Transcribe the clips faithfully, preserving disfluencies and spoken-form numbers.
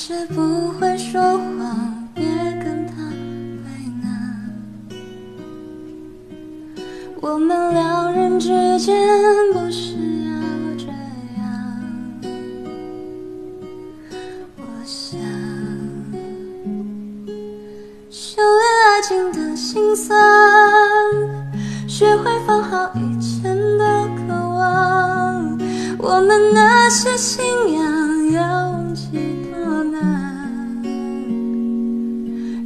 是不会说谎，别跟他为难。我们两人之间不是要这样。我想，修炼爱情的心酸，学会放好以前的渴望。我们那些信仰要忘记。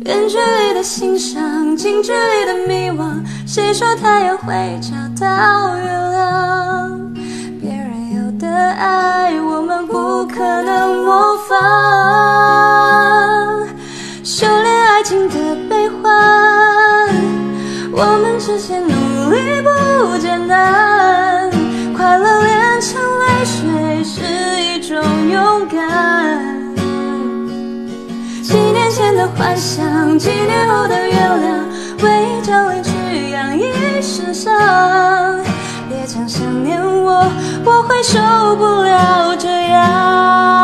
远距离的欣赏，近距离的迷惘，谁说太阳会找到月亮？别人有的爱，我们不可能模仿。修炼爱情的悲欢，我们之间努力不简单。快乐炼成泪水是一种勇敢。几年前的幻想，几年后的月亮，为一张脸去洋溢世上。别讲想念我，我会受不了这样。